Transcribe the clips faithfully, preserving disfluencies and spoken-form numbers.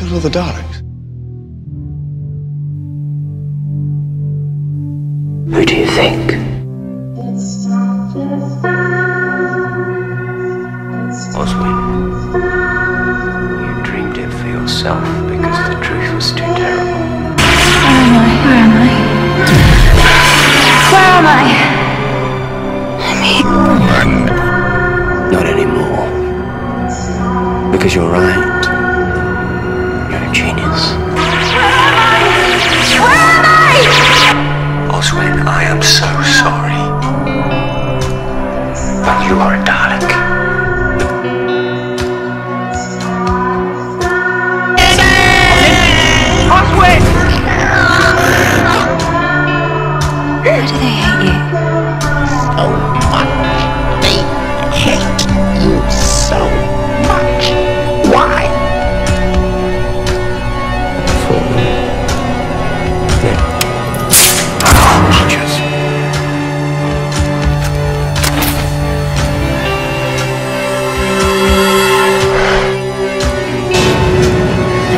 killed all the Daleks. Who do you think? It's Oswin, you dreamed it for yourself because the truth was too terrible. Where am I? Where am I? Where am I? I'm here. Not anymore. Because you're right. You're a genius. Where am I? Where am I? Oswin, I am so sorry. But you are a Dalek. Why do they hate you? So much. They hate you so much. Why? For me. They're creatures. I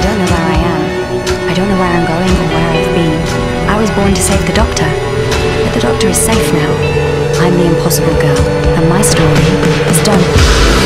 don't know where I am. I don't know where I'm going or where I've been. I was born to save the Doctor. The Doctor is safe now. I'm the Impossible Girl, and my story is done.